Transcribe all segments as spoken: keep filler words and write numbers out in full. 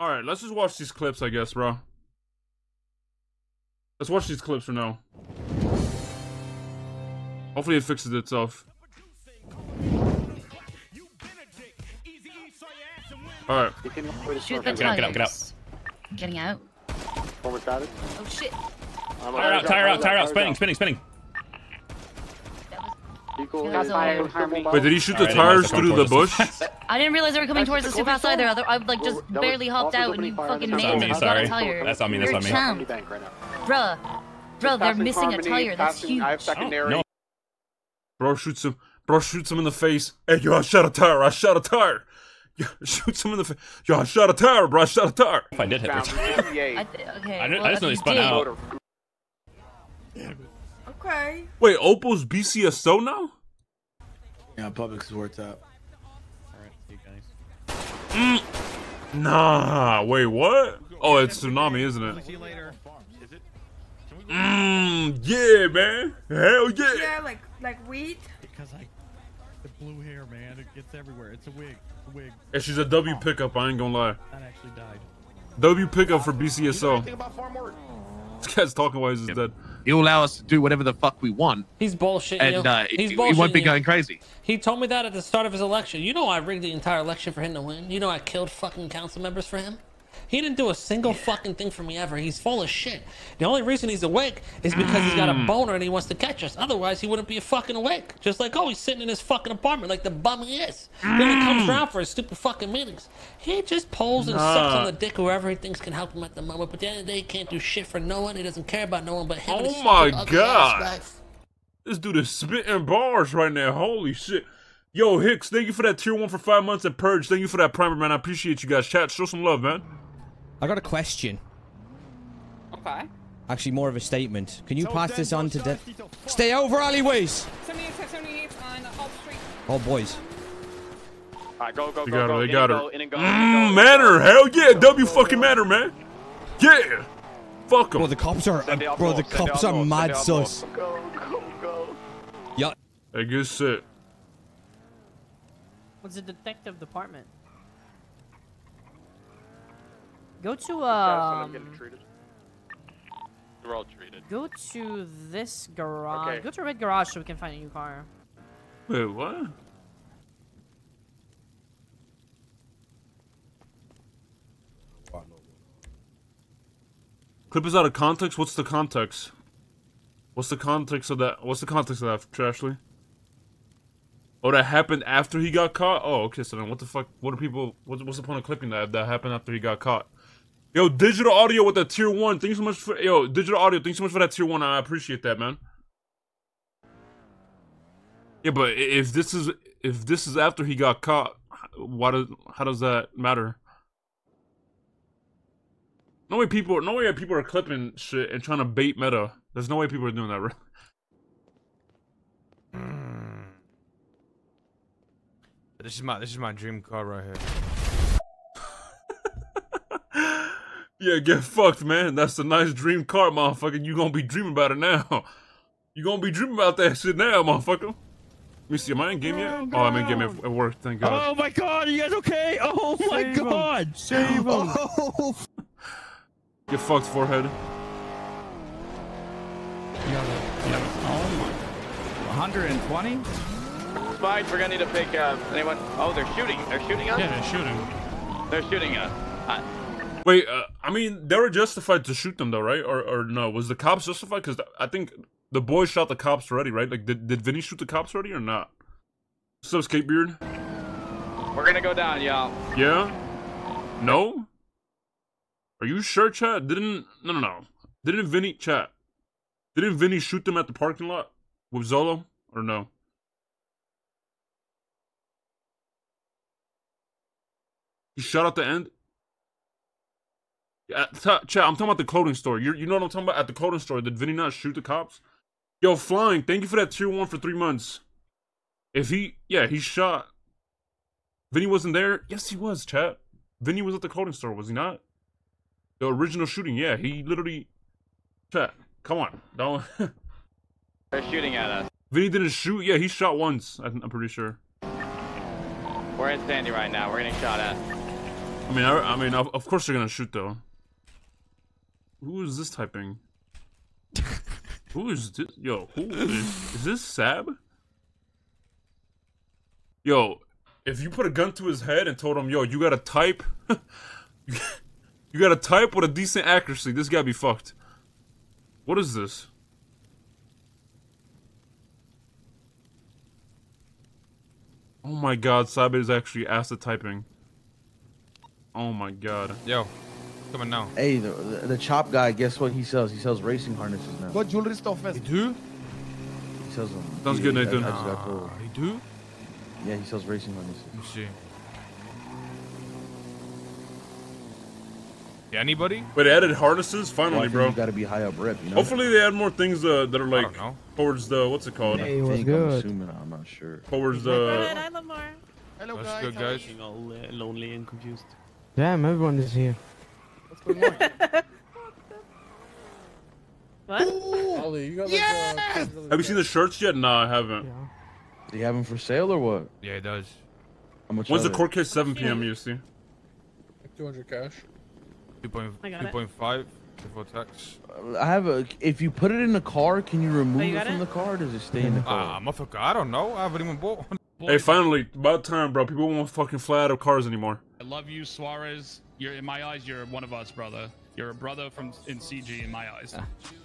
Alright, let's just watch these clips, I guess, bro. Let's watch these clips for now. Hopefully it fixes itself. Alright. Shoot the tires. Get out, get out, get out. Getting out. Oh shit. Tire out, tire out, tire out. Spinning, spinning, spinning. Wait, did he shoot the tires through the bush? I didn't realize they were coming towards us too fast either. I like just barely hopped out and you fucking nailed me. Sorry. That's on me, that's on me. Bruh. Bruh, they're missing a tire. That's huge. Bro shoots him. Bro shoots him in the face. Hey, yo, I shot a tire. I shot a tire. Yo, shoots him in the face. Yo, I shot a tire, bro. I shot a tire. If I did hit the tire. I, okay, I, well, I just know they spun out. Okay. Wait, Opal's B C S O now? Yeah, Publix worked out. Alright, see you guys. Mm. Nah, wait, what? Oh, it's Tsunami, isn't it? See you later. Mmm, yeah, man. Hell yeah. Yeah, like, like weed. Because I, the blue hair, man, it gets everywhere. It's a wig, it's a wig. And she's a W pickup. I ain't gonna lie. That actually died. W pickup for B C S O. This guy's talking while he's yeah. dead. He'll allow us to do whatever the fuck we want. He's bullshitting. And uh, he's he, bullshitting he won't be going crazy. He told me that at the start of his election. You know, I rigged the entire election for him to win. You know, I killed fucking council members for him. He didn't do a single fucking thing for me ever. He's full of shit. The only reason he's awake is because he's got a boner and he wants to catch us. Otherwise, he wouldn't be fucking awake. Just like, oh, he's sitting in his fucking apartment like the bum he is. Then he comes around for his stupid fucking meetings. He just pulls and nah. sucks on the dick whoever he thinks can help him at the moment. But at the end of the day, he can't do shit for no one. He doesn't care about no one but him. Oh my god. This dude is spitting bars right now. Holy shit. Yo, Hicks, thank you for that tier one for five months at Purge. Thank you for that primer, man. I appreciate you guys. Chat, show some love, man. I got a question. Okay. Actually, more of a statement. Can you so pass this on to Dave? Stay over alleyways! seventy-eight, seventy-eight on Hub Street. Oh, boys. Alright, go, go, go. They got go, her, they got her. Mmm, matter! Hell yeah! Go, W go, fucking go. Matter, man! Yeah! Fuck em. Bro, the cops are, uh, bro, bro, the cops are mad sus. Go, go, go. Yeah. Hey, good shit. What's the detective department? Go to, uh. Um, They're all treated. Go to this garage. Okay. Go to red garage so we can find a new car. Wait, what? Clip is out of context? What's the context? What's the context of that? What's the context of that, Trashley? Oh, that happened after he got caught? Oh, okay, so then what the fuck? What do people. What's, what's the point of clipping that if that happened after he got caught? Yo, digital audio with that tier one. Thanks so much for yo, digital audio. Thanks so much for that tier one. I appreciate that, man. Yeah, but if this is if this is after he got caught, why does how does that matter? No way people, no way people are clipping shit and trying to bait meta. There's no way people are doing that, right? Mm. This is my this is my dream car right here. Yeah, get fucked, man. That's a nice dream car, motherfucker. You gonna be dreaming about it now. You gonna be dreaming about that shit now, motherfucker. Let me see, am I in game yet? Oh, I'm in game at work, thank God. Oh my god, are you guys okay? Oh my Save god! Him. Save him! Oh. Get fucked, forehead. one twenty? Spies, we're gonna need to pick uh, anyone. Oh, they're shooting. They're shooting us? Yeah, they're shooting. They're shooting us. Uh, Wait, uh, I mean, they were justified to shoot them, though, right? Or, or no? Was the cops justified? Because I think the boy shot the cops already, right? Like, did, did Vinny shoot the cops already or not? What's up, Skatebeard? We're gonna go down, y'all. Yeah? No? Are you sure, chat? Didn't... No, no, no. Didn't Vinny... Chat. Didn't Vinny shoot them at the parking lot with Zolo? Or no? He shot at the end? At chat, I'm talking about the clothing store. You're, you know what I'm talking about? At the clothing store, did Vinny not shoot the cops? Yo, Flying, thank you for that tier one for three months. If he, yeah, he shot. Vinny wasn't there? Yes, he was, chat. Vinny was at the clothing store, was he not? The original shooting, yeah, he literally. Chat, come on. Don't. They're shooting at us. Vinny didn't shoot? Yeah, he shot once, I'm pretty sure. We're in Sandy right now, we're getting shot at. I mean, I, I mean, of, of course you're gonna shoot though. Who is this typing? Who is this? Yo, who is, is this Sab? Yo, if you put a gun to his head and told him, yo, you gotta type, you gotta type with a decent accuracy, this guy be fucked. What is this? Oh my god, Sab is actually ass at typing. Oh my god. Yo, come on now. Hey, the, the, the chop guy, guess what he sells? He sells racing harnesses now. What jewelry store fest? He do? He sells them. Sounds he, good, Nathan. Ah, cool. He do? Yeah, he sells racing harnesses. Let me see. Yeah, anybody? But they added harnesses? Finally, well, bro. You gotta be high up rip, you know? Hopefully they add more things uh, that are like towards the, what's it called? Hey, what's good? I'm assuming, I'm not sure. Towards the... Hi, Lamar. Hello, guys. What's good, guys? I'm all uh, lonely and confused. Damn, everyone is here. What's going on? What? Ollie, you got yes! like, uh, Have you seen the shirts yet? Nah, I haven't. Yeah. Do you have them for sale or what? Yeah, he does. How much? When's the court case? seven P M U S T. Like two hundred cash. two point five before tax. I have a. If you put it in the car, can you remove oh, you it from it? the car? Or does it stay in the car? Ah, motherfucker, I don't know. I haven't even bought one. Hey, finally, about time, bro. People won't fucking fly out of cars anymore. I love you, Suarez. You're in my eyes. You're one of us, brother. You're a brother from in C G in my eyes.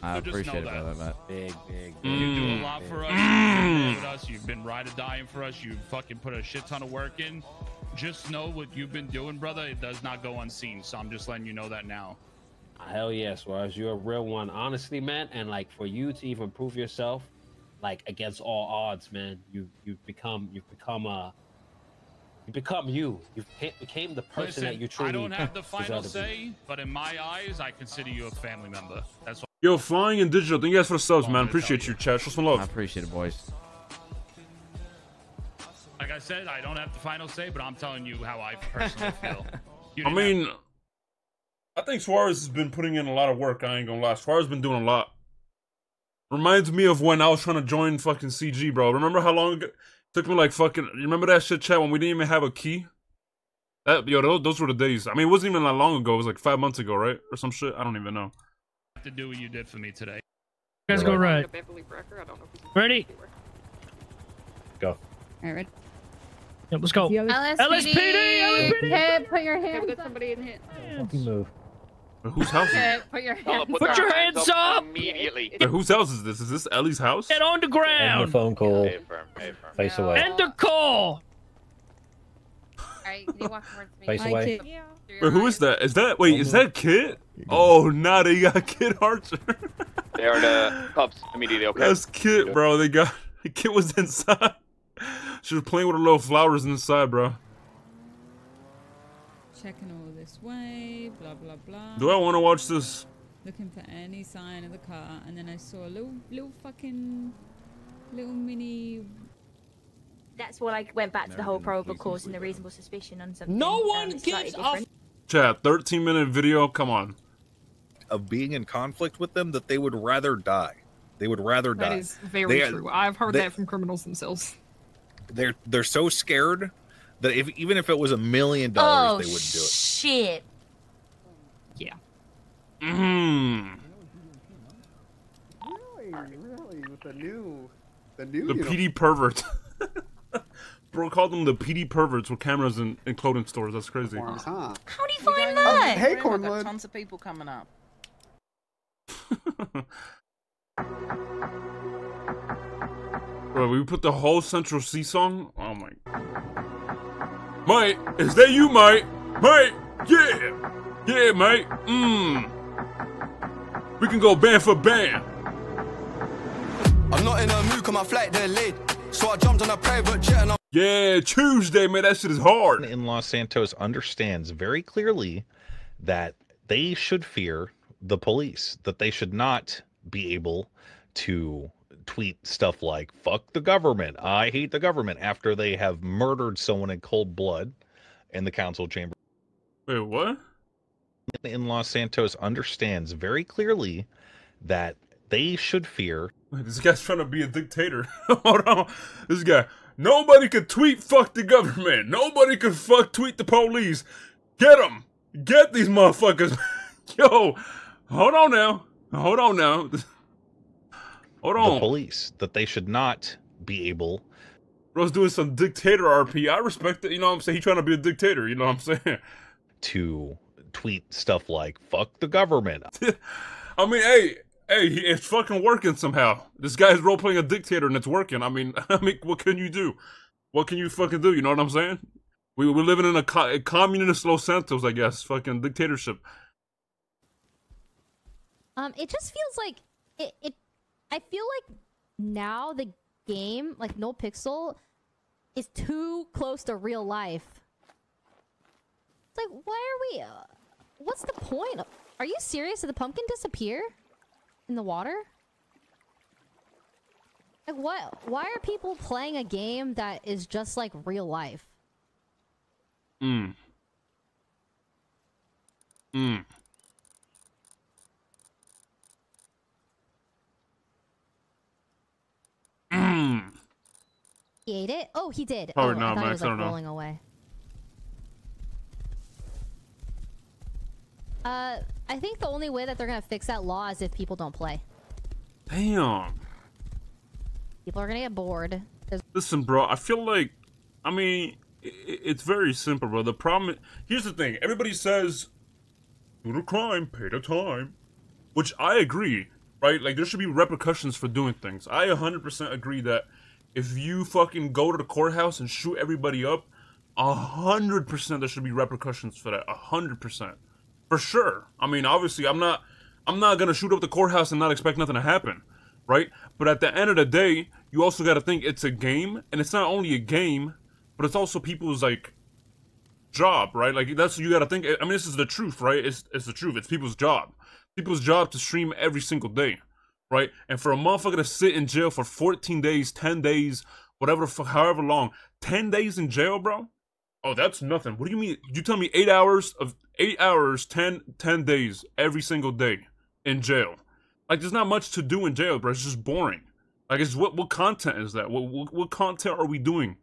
I so appreciate it, brother, man. Big, big, big. You do a lot big. for us. Mm. You've been with us. You've been ride or dying for us. You fucking put a shit ton of work in. Just know what you've been doing, brother. It does not go unseen. So I'm just letting you know that now. Hell yes, Suarez. You're a real one, honestly, man. And like for you to even prove yourself, like against all odds, man, you you've become you've become a. You become you. You became the person Listen, that you truly I don't have the final say, but in my eyes, I consider you a family member. That's all. Yo, Flying and Digital, thank you guys for the subs, man. Appreciate you, you Chesh. Show some love. I appreciate it, boys. Like I said, I don't have the final say, but I'm telling you how I personally feel. I mean, have... I think Suarez has been putting in a lot of work. I ain't gonna lie. Suarez has been doing a lot. Reminds me of when I was trying to join fucking C G, bro. Remember how long ago... Took me like fucking, you remember that shit, chat, when we didn't even have a key? That, yo, those, those were the days. I mean, it wasn't even that long ago. It was like five months ago, right? Or some shit. I don't even know. To do what you did for me today. You guys go right. Ready? Go. All right, ready? Yep, let's go. L S P D! L S P D! Hey, put your hands up. Somebody in here. Fucking move. Whose house is this? Put your hands, put put your hands up, up immediately. Wait, whose house is this? Is this Ellie's house? Get on the ground. And the phone call. Hey, firm, hey, firm. Face no. away. And the call. Alright, you walk towards me. Face away. Yeah. Wait, who is that? Is that wait? Is that Kit? Oh, nah, they got Kit Archer. They are the pups immediately. Okay. That's Kit, bro. They got Kit was inside. She was playing with her little flowers inside, bro. Checking all this way, blah blah blah. Do I want to watch this? Looking for any sign of the car, and then I saw a little, little fucking, little mini. That's when I went back to the whole probable cause and the reasonable suspicion on something. No one gives a. Chat, thirteen minute video. Come on. Of being in conflict with them, that they would rather die. They would rather die. That is very true. I've heard that from criminals themselves. They're they're so scared. That if even if it was a million dollars, oh, they wouldn't do it. Shit. Yeah. Mm. Really, really, with the new, the new. The P D pervert. Bro, call them the P D perverts with cameras in, in clothing stores. That's crazy. Huh. How do you We're find that? Hey, Cornwood. Tons of people coming up. Bro, we put the whole Central Sea song. Oh my. Mate, is that you, mate? Mate, yeah, yeah, mate. Mmm. We can go band for band. I'm not in a mood 'cause my flight delayed, so I jumped on a private jet and I'm yeah, Tuesday, man. That shit is hard. In Los Santos understands very clearly that they should fear the police, that they should not be able to tweet stuff like fuck the government, I hate the government, after they have murdered someone in cold blood in the council chamber. Wait, what? In Los Santos understands very clearly that they should fear. Wait, this guy's trying to be a dictator. Hold on. This guy. Nobody could tweet fuck the government. Nobody could fuck tweet the police. Get them! Get these motherfuckers! Yo, hold on now. Hold on now. Hold on. The police, that they should not be able... Bro's doing some dictator R P. I respect it. You know what I'm saying? He's trying to be a dictator. You know what I'm saying? To tweet stuff like, fuck the government. I mean, hey, hey, it's fucking working somehow. This guy's role-playing a dictator and it's working. I mean, I mean, what can you do? What can you fucking do? You know what I'm saying? We, we're living in a, co a communist Los Santos, I guess. Fucking dictatorship. Um, it just feels like... It, it, I feel like now the game, like NoPixel, is too close to real life. It's like, why are we... Uh, what's the point? Are you serious? Did the pumpkin disappear? In the water? Like, what? Why are people playing a game that is just like real life? Mm. Mm. Mm. He ate it? Oh, he did. Probably oh, not, I thought Max. He was, like, I don't rolling know. Away. Uh, I think the only way that they're gonna fix that law is if people don't play. Damn. People are gonna get bored. There's Listen, bro, I feel like, I mean, it's very simple, bro. The problem, here's the thing. Everybody says, do the crime, pay the time, which I agree, right? Like, there should be repercussions for doing things. I one hundred percent agree that if you fucking go to the courthouse and shoot everybody up, one hundred percent there should be repercussions for that. one hundred percent. For sure. I mean, obviously, I'm not, I'm not gonna shoot up the courthouse and not expect nothing to happen, right? But at the end of the day, you also gotta think it's a game, and it's not only a game, but it's also people's, like, job, right? Like, that's what you gotta think. I mean, this is the truth, right? It's, it's the truth. It's people's job. People's job to stream every single day, right? And for a motherfucker to sit in jail for fourteen days, ten days, whatever, for however long, ten days in jail, bro? Oh, that's nothing. What do you mean? You tell me eight hours of eight hours, ten, ten days every single day in jail. Like, there's not much to do in jail, bro. It's just boring. Like, it's what, what content is that? What, what, what content are we doing?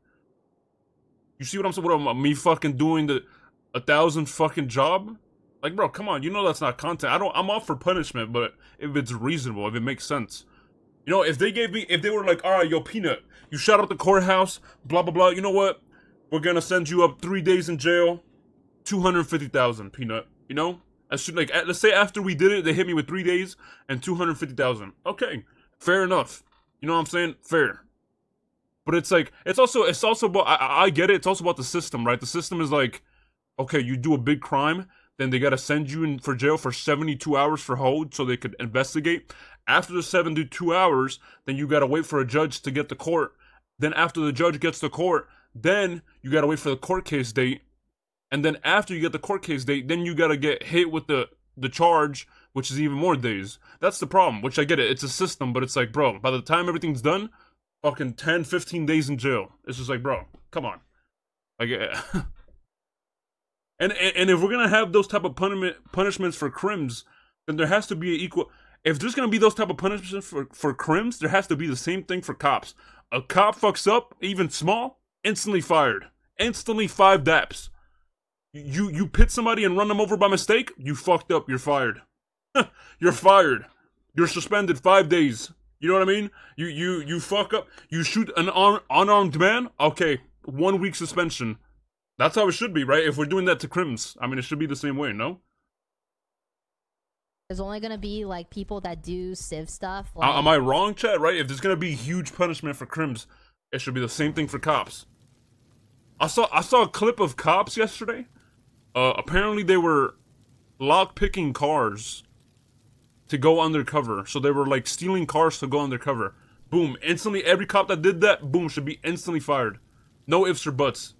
You see what I'm saying? What am me fucking doing the a thousand fucking job? Like, bro, come on. You know that's not content. I don't. I'm up for punishment, but if it's reasonable, if it makes sense, you know. If they gave me, if they were like, all right, yo, Peanut, you shot up the courthouse, blah blah blah. You know what? We're gonna send you up three days in jail, two hundred fifty thousand, Peanut. You know, I should like. Let's say after we did it, they hit me with three days and two hundred fifty thousand. Okay, fair enough. You know what I'm saying? Fair. But it's like, it's also, it's also about, I, I get it, it's also about the system, right? The system is like, okay, you do a big crime, then they gotta send you in for jail for seventy-two hours for hold so they could investigate. After the seventy-two hours, then you gotta wait for a judge to get the court. Then after the judge gets the court, then you gotta wait for the court case date. And then after you get the court case date, then you gotta get hit with the, the charge, which is even more days. That's the problem, which I get it, it's a system, but it's like, bro, by the time everything's done, fucking ten, fifteen days in jail. It's just like, bro, come on. Like, yeah. and, and and if we're gonna have those type of punishment punishments for crims, then there has to be an equal. If there's gonna be those type of punishments for for crims, there has to be the same thing for cops. A cop fucks up, even small, instantly fired, instantly five daps. You you pit somebody and run them over by mistake, you fucked up, you're fired. You're fired. You're suspended five days. You know what I mean? You you you fuck up. You shoot an un unarmed man. Okay, one week suspension. That's how it should be, right? If we're doing that to crims, I mean, it should be the same way, no? There's only gonna be like people that do civ stuff. Like... Am I wrong, chat? Right? If there's gonna be huge punishment for crims, it should be the same thing for cops. I saw I saw a clip of cops yesterday. Uh, apparently they were lockpicking cars to go undercover. So they were like stealing cars to go undercover. Boom. Instantly, every cop that did that, boom, should be instantly fired. No ifs or buts.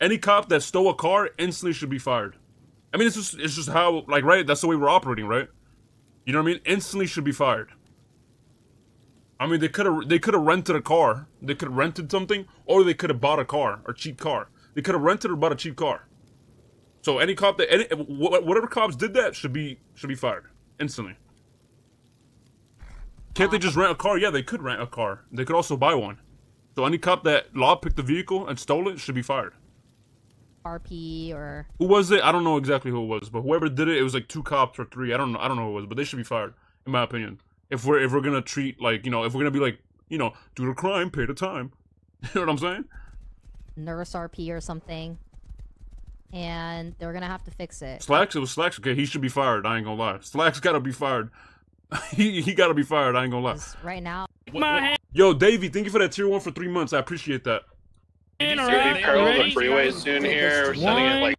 Any cop that stole a car instantly should be fired. I mean, it's just, it's just how, like, right? That's the way we're operating, right? You know what I mean? Instantly should be fired. I mean, they could have, they could have rented a car. They could have rented something, or they could have bought a car, or cheap car. They could have rented or bought a cheap car. So any cop that, any, whatever cops did that should be, should be fired instantly. Can't they just rent a car? Yeah, they could rent a car. They could also buy one. So any cop that lockpicked the vehicle and stole it should be fired. R P or... Who was it? I don't know exactly who it was, but whoever did it, it was like two cops or three. I don't know. I don't know who it was, but they should be fired, in my opinion. If we're if we're gonna treat like you know, if we're gonna be like you know, do the crime, pay the time. You know what I'm saying? Nurse R P or something, and they're gonna have to fix it. Slacks, it was Slacks. Okay, he should be fired. I ain't gonna lie. Slacks gotta be fired. he he gotta be fired. I ain't gonna lie. Right now. What, what? Yo, Davey, thank you for that tier one for three months. I appreciate that. Did you see the peril of the freeway soon here? We're sending it like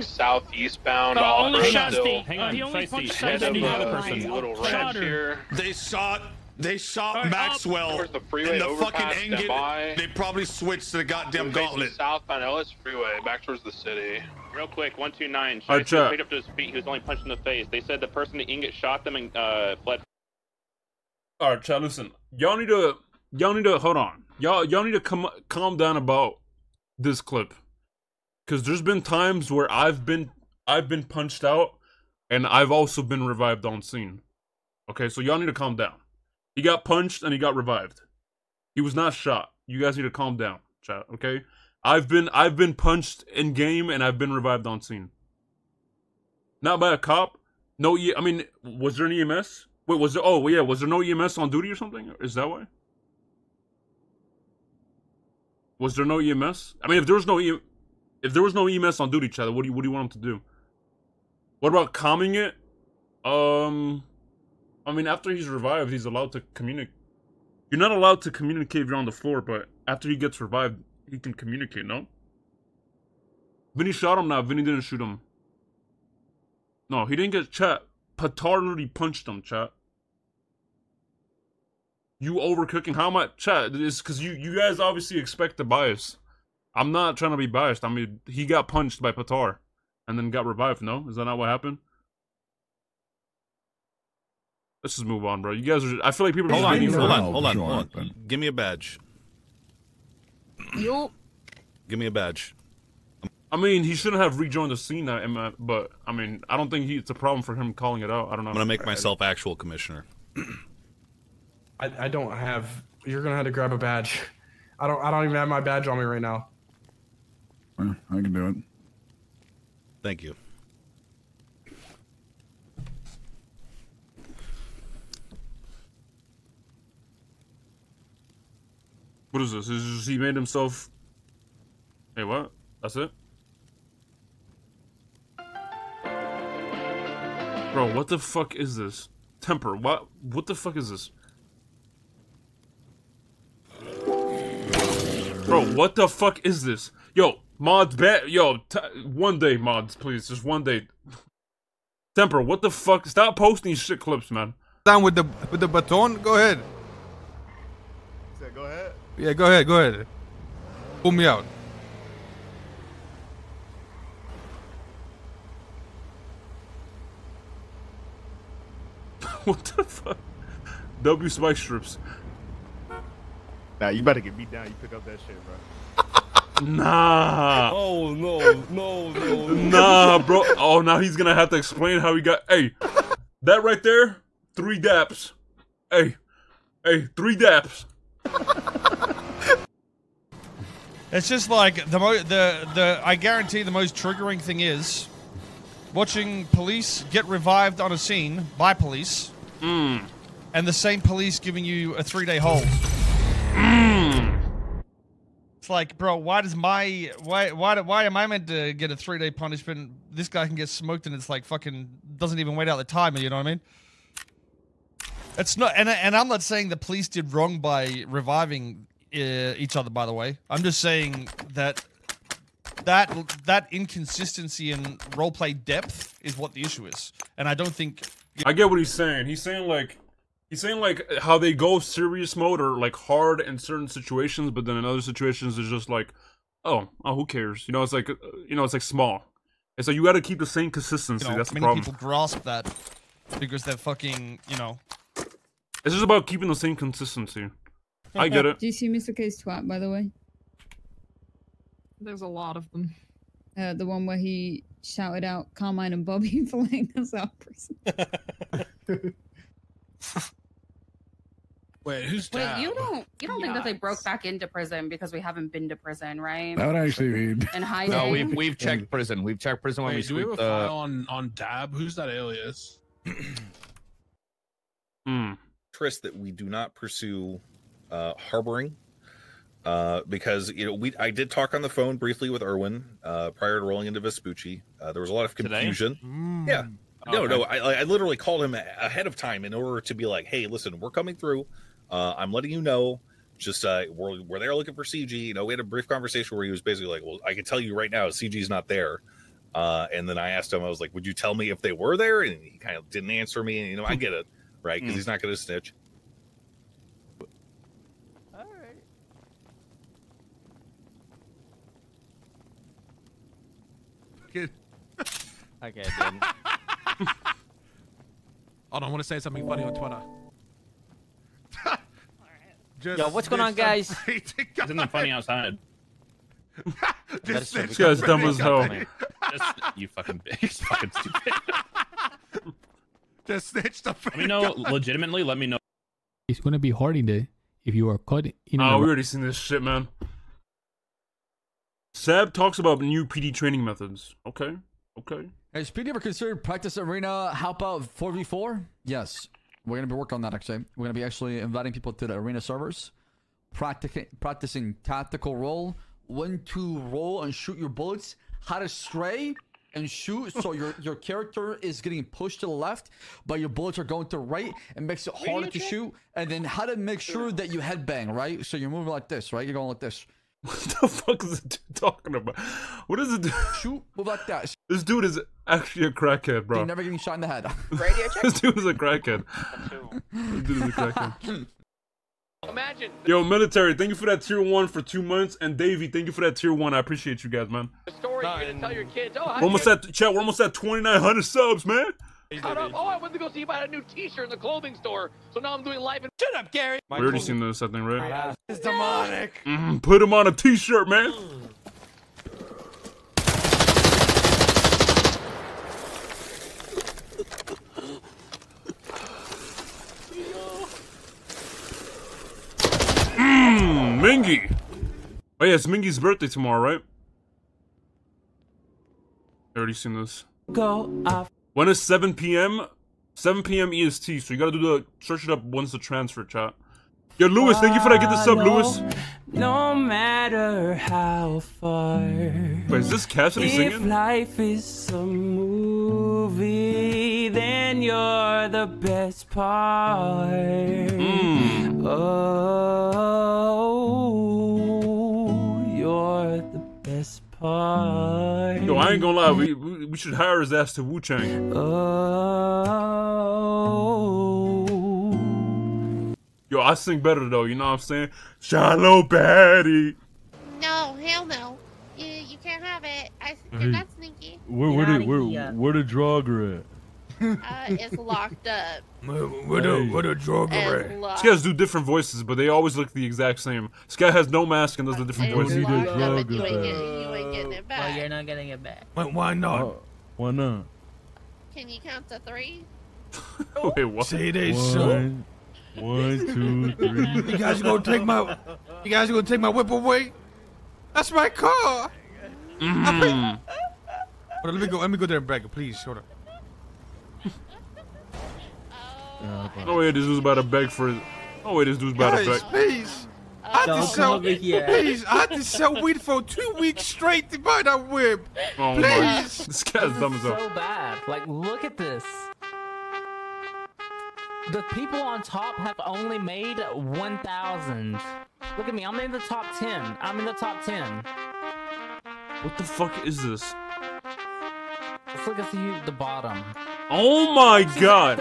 southeastbound. The only shot the only punch shot any other person. Little ranch here. They shot. They shot Maxwell in the fucking engine. They probably switched to the goddamn gauntlet. Southbound Ellis Freeway, back towards the city. Real quick, one two nine. He was up to his feet. He was only punched in the face. They said the person the ingot shot them and uh fled. All right, chat. Listen, y'all need to, y'all need to hold on. Y'all, y'all need to come, calm down about this clip, because there's been times where I've been, I've been punched out, and I've also been revived on scene. Okay, so y'all need to calm down. He got punched and he got revived. He was not shot. You guys need to calm down, chat. Okay, I've been, I've been punched in game and I've been revived on scene. Not by a cop. No, e I mean, was there an E M S? Wait, was there, oh, yeah, was there no E M S on duty or something? Is that why? Was there no E M S? I mean, if there was no E M S, if there was no E M S on duty, chat, what do you, what do you want them to do? What about calming it? Um, I mean, after he's revived, he's allowed to communicate. You're not allowed to communicate if you're on the floor, but after he gets revived, he can communicate, no? Vinny shot him now. Vinny didn't shoot him. No, he didn't get chat. Patar literally punched him, chat. You overcooking? How much, chat? It's because you you guys obviously expect the bias. I'm not trying to be biased. I mean, he got punched by Patar, and then got revived. No, is that not what happened? Let's just move on, bro. You guys are. Just, I feel like people. Are hold, on, hold, on, hold on, hold on, hold on. Give me a badge. Yo. Give me a badge. I mean, he shouldn't have rejoined the scene, but I mean, I don't think he, it's a problem for him calling it out. I don't know. I'm gonna make myself actual commissioner. I, I don't have. You're gonna have to grab a badge. I don't. I don't even have my badge on me right now. I can do it. Thank you. What is this? Is this he made himself? Hey, what? That's it. Bro, what the fuck is this? Temper, what? What the fuck is this? Bro, what the fuck is this? Yo, mods, ba yo, t one day, mods, please, just one day. Temper, what the fuck? Stop posting these shit clips, man. Down with the with the baton. Go ahead. Yeah, go ahead. Yeah, go ahead. Go ahead. Pull me out. What the fuck? W spike strips. Nah, you better get beat down. You pick up that shit, bro. Nah. Oh no, no, no. Nah, bro. Oh, now he's gonna have to explain how he got. Hey, that right there, three daps. Hey, hey, three daps. It's just like the mo the the. I guarantee the most triggering thing is watching police get revived on a scene by police, mm. and the same police giving you a three-day hold. Mm. It's like, bro, why does my why why why am I meant to get a three-day punishment? This guy can get smoked, and it's like fucking doesn't even wait out the time. You know what I mean? It's not, and and I'm not saying the police did wrong by reviving uh, each other. By the way, I'm just saying that. That that inconsistency in roleplay depth is what the issue is, and I don't think I get what he's saying. He's saying like he's saying like how they go serious mode or like hard in certain situations, but then in other situations it's just like, oh, oh, who cares? You know, it's like you know, it's like small. And so you got to keep the same consistency. You know, that's the problem. Many people grasp that because they're fucking, you know. It's just about keeping the same consistency. I get it. Do you see Mister K's twat, by the way? There's a lot of them. Uh, the one where he shouted out Carmine and Bobby for laying us out. Wait, who's Dab? Wait, you don't you don't Yikes. think that they broke back into prison because we haven't been to prison, right? That would actually mean. And hiding. No, we've we've checked prison. We've checked prison when Wait, we do we have a file the... on on Dab? Who's that alias? Hmm. Trist that we do not pursue uh, harboring uh, because you know we I did talk on the phone briefly with Irwin uh, prior to rolling into Vespucci. Uh, there was a lot of confusion. Mm. Yeah. No, okay. no. I, I literally called him ahead of time in order to be like, "Hey, listen, we're coming through. Uh, I'm letting you know. Just uh, we're we're there looking for C G." You know, we had a brief conversation where he was basically like, "Well, I can tell you right now, C G's not there." Uh, and then I asked him, I was like, "Would you tell me if they were there?" And he kind of didn't answer me. And you know, I get it, right? Because mm. he's not going to snitch. All right. Good. Okay, I didn't. Hold on, I want to say something funny on Twitter. Just Yo, what's going on, guys? Isn't it funny outside? This guy's dumb as hell. You fucking big, fucking stupid. Just snitched up. Let me know, God. legitimately, let me know. It's going to be Hardy Day if you are caught in. Oh, we already seen this shit, man. Sab talks about new P D training methods. Okay, okay. Has P D ever considered practice arena help out four v four? Yes. We're going to be working on that, actually. We're going to be actually inviting people to the arena servers, practicing, practicing tactical roll, when to roll and shoot your bullets, how to stray and shoot. So your, your character is getting pushed to the left, but your bullets are going to right and makes it harder to shoot. And then how to make sure that you headbang, right? So you're moving like this, right? You're going like this. What the fuck is this dude talking about? What is it? Shoot, move like that. This dude is actually a crackhead, bro. You're never getting shot in the head. Radio check? This dude is a crackhead. This dude is a crackhead. Imagine. Yo, military, thank you for that tier one for two months, and Davey, thank you for that tier one. I appreciate you guys, man. The story Nine. You're gonna tell your kids. Oh, we're almost at chat. We're almost at twenty-nine hundred subs, man. Shut up. Oh, I went to go see if I had a new T-shirt in the clothing store, so now I'm doing live in- Shut up, Gary! We already seen this, I think, right? Yeah. It's demonic! Mm, put him on a T-shirt, man! Mmm, Mingy! Oh yeah, it's Mingy's birthday tomorrow, right? I already seen this. Go off. When is seven p m? seven p m E S T, so you gotta do the search it up once the transfer, chat. Yo, Lewis, thank you for that. Get this up, Lewis. No matter how far. Wait, is this Cassidy singing? If life is a movie, then you're the best part. Mm. Oh, you're the best part. Yo, I ain't gonna lie, we, we We should hire his ass to Wu-Chang. Oh. Yo, I sing better though, you know what I'm saying? Shallow Batty. No, hell no. You you can't have it. I, you're hey, not sneaky. Where where the where, where the drugger at? Uh, it's locked up. Where, where the where the drugger at? Locked. These guys do different voices, but they always look the exact same. This guy has no mask and does a different voice. You ain't getting it back. Well, you're not getting it back. Wait, why not? Uh, why not? Can you count to three? Wait, what? Say they so. One, two, three. You guys gonna take my? You guys gonna take my whip away? That's my car. Mm-hmm. I pay... Hold on, let me go. Let me go there and brag, please. Hold on. Oh, oh wait, this dude's about to beg for his. Oh wait, this dude's about to beg. Please, I had to sell. Please, I had to sell weed for two weeks straight to buy that whip. Oh please. My. This guy's dumb as hell. So bad. Like, look at this. The people on top have only made one thousand. Look at me. I'm in the top ten. I'm in the top ten. What the fuck is this? Let's look at the, the bottom. Oh my god.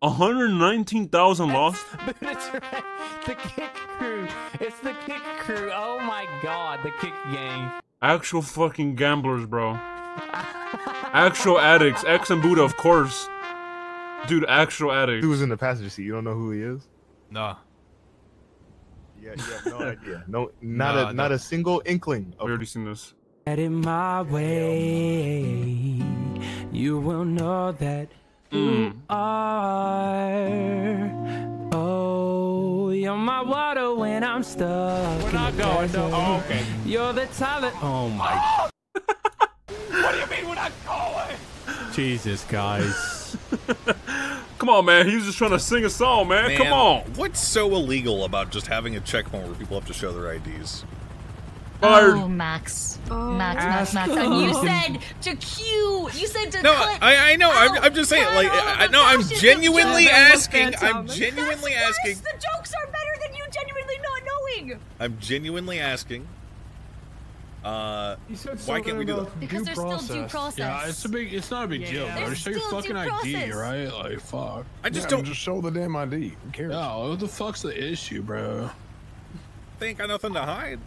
one hundred nineteen thousand lost. That's right. The kick crew. It's the kick crew. Oh my god, the kick gang. Actual fucking gamblers, bro. Actual addicts. X and Buddha, of course. Dude, actual addicts. Who was in the passenger seat? You don't know who he is? Nah. Yeah, you have no idea. No, not nah, a not no. a single inkling. I've already seen this. Get in my way. You will know that. mm. you are. Oh, you're my water when I'm stuck. We're not going to. Oh, okay. You're the talent. Oh my. Oh! What do you mean we're not going? Jesus, guys. Come on, man. He was just trying to sing a song, man. man. Come on. What's so illegal about just having a checkpoint where people have to show their I Ds? Oh, Max. Oh, Max, Max, Max, Max. And you said to cue. You said to. No, click. I, I know. I'm, I'm just saying. Like, I, no, I'm genuinely asking. I'm genuinely That's asking. Worse. The jokes are better than you genuinely not knowing. I'm genuinely asking. Uh, why can't we do that? Because there's still due process. Yeah, it's a big. It's not a big deal. Yeah, yeah. Just show your fucking I D, right? Like, fuck. I just yeah, don't just show the damn I D. Who cares? No, what the fuck's the issue, bro? I ain't got nothing to hide.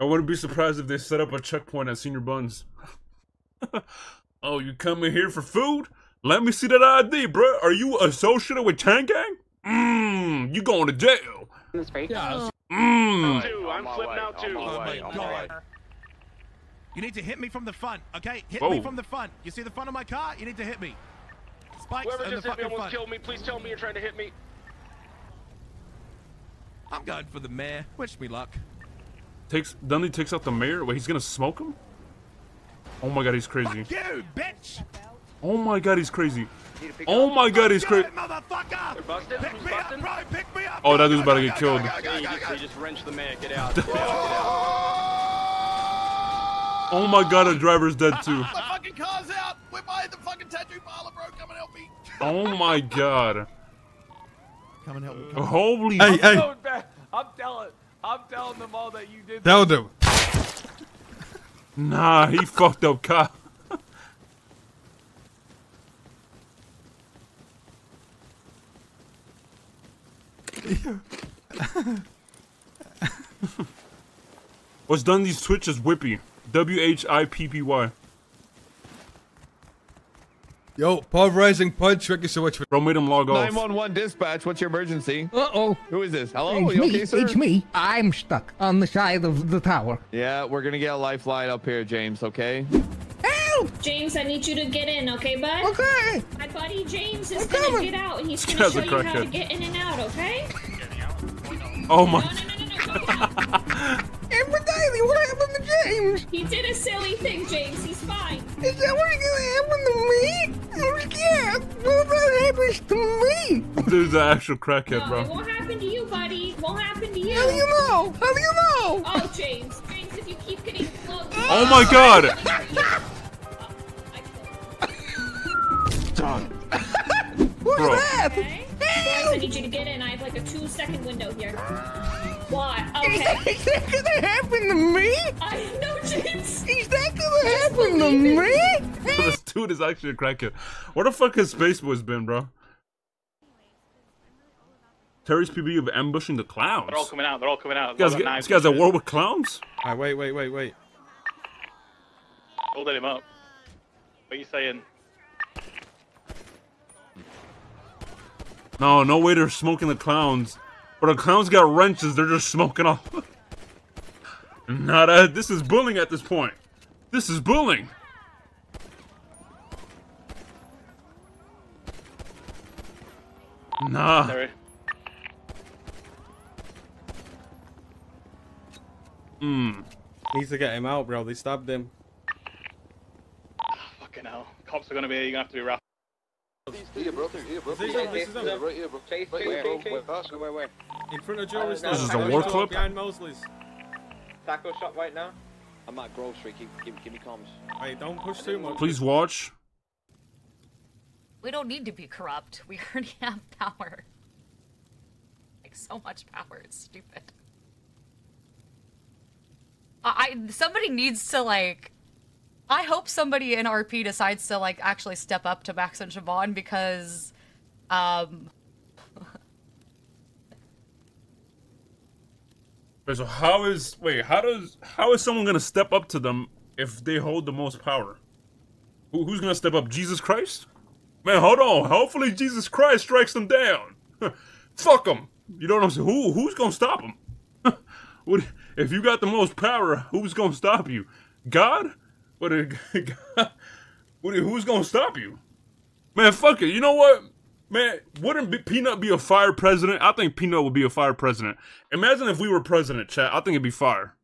I wouldn't be surprised if they set up a checkpoint at Senior Buns. Oh, you coming here for food? Let me see that I D, bro. Are you associated with Tang Gang? Mmm, you going to jail. Yeah. Mmm. Oh, I'm flipping out too. Oh my God. You need to hit me from the front, okay? Hit Whoa. me from the front. You see the front of my car? You need to hit me. Spikes Whoever just the hit me almost front. killed me. Please tell me you're trying to hit me. I'm going for the mayor. Wish me luck. Takes Dundee takes out the mayor. Wait, he's gonna smoke him? Oh my God, he's crazy. Fuck you, bitch! Oh my God, he's crazy. Oh my God, he's crazy. Oh, that dude's about to get killed. Oh my God, the driver's dead too. Oh my God. Come and help me. Holy. Hey, hey. I'm telling. I'm telling them all that you did. That'll do. Nah, he fucked up cop. What's done these Twitch is Whippy. W H I P P Y. Yo, pulverizing pud trick is so much for- Bro made him log off. nine one one dispatch, what's your emergency? Uh-oh. Who is this? Hello, it's you okay, me, sir? It's me. I'm stuck on the side of the tower. Yeah, we're gonna get a lifeline up here, James, okay? Help! James, I need you to get in, okay, bud? Okay. My buddy James is I'm gonna coming. get out, and he's gonna show you how head. to get in and out, okay? Oh my- No, no, no, no, no, go out. Daily, what happened to James? He did a silly thing, James. He's fine. Is that what's gonna happen to me? I'm scared. What if that happens to me? Dude's an actual crackhead, no, bro. It won't happen to you, buddy. It won't happen to you. How do you know? How do you know? Oh, James. James, if you keep getting close. Oh my God. Dog. What is that? Okay. James, I need you to get in. I have like a two-second window here. What? Okay. Is that gonna happen to me? I know, James. Is that gonna happen to me? This dude is actually a crackhead. Where the fuck has Space Boys been, bro? Terry's P B of ambushing the clowns. They're all coming out. They're all coming out. This guy's, this guy's at war with clowns? All right, wait, wait, wait, wait. Holding him up. What are you saying? No, no way they're smoking the clowns. But the clowns got wrenches, they're just smoking off. Not a, this is bullying at this point. This is bullying. Nah. Sorry. Mm. Needs to get him out, bro. They stabbed him. Oh, fucking hell. Cops are gonna be here, you're gonna have to be wrapped. Here, bro. Here, bro. This is right here, bro. Wait, wait, wait, wait. In front of Joey's. This is a war club. Behind Mosley's. Taco shop right now. I'm at grocery. Give, give me comms. Hey, don't push too much. Please watch. We don't need to be corrupt. We already have power. Like so much power. It's stupid. I. Somebody needs to like. I hope somebody in R P decides to like actually step up to Max and Siobhan because, um. Wait, so how is wait? How does how is someone gonna step up to them if they hold the most power? Who, who's gonna step up? Jesus Christ? Man, hold on. Hopefully Jesus Christ strikes them down. Fuck them. You know what I'm saying? Who who's gonna stop them? What if you got the most power? Who's gonna stop you? God? What? Who's gonna stop you? Man, fuck it. You know what? Man, wouldn't Peanut be a fire president? I think Peanut would be a fire president. Imagine if we were president, chat. I think it'd be fire.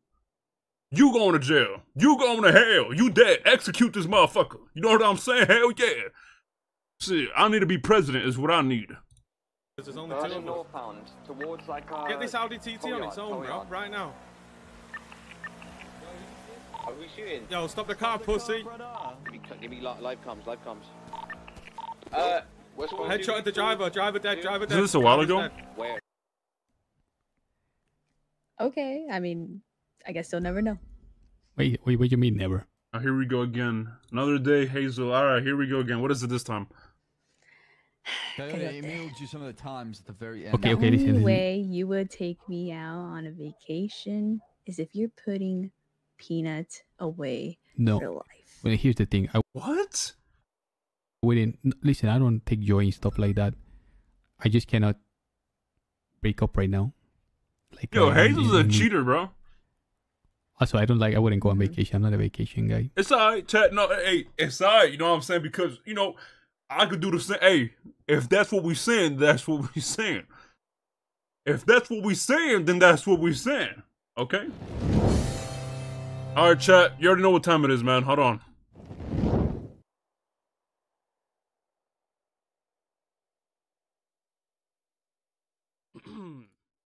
You going to jail. You going to hell. You dead. Execute this motherfucker. You know what I'm saying? Hell yeah. See, I need to be president is what I need. There's only two of them. Towards like our Get this Audi T T on its own, bro, right now. Are we shooting? Yo, stop the car, stop the pussy. Car, give me, give me live comms, live comms. Uh, headshot at the driver, driver dead, driver dead. Is this a while ago? Where? Okay, I mean, I guess you'll never know. Wait, wait, what do you mean never? Oh, here we go again. Another day, Hazel. All right, here we go again. What is it this time? I emailed you some of the times at the very end. Okay, okay. The only way you would take me out on a vacation is if you're putting Peanut away no. for life. Well, here's the thing. I what? Wouldn't listen. I don't take joy in stuff like that. I just cannot break up right now. Like, yo, Hazel's a cheater, bro. Also, I don't like. I wouldn't go on vacation. I'm not a vacation guy. It's alright, chat. No, hey, it's alright. You know what I'm saying? Because you know, I could do the same. Hey, if that's what we saying, that's what we saying. If that's what we saying, then that's what we saying. Okay. All right, chat. You already know what time it is, man. Hold on.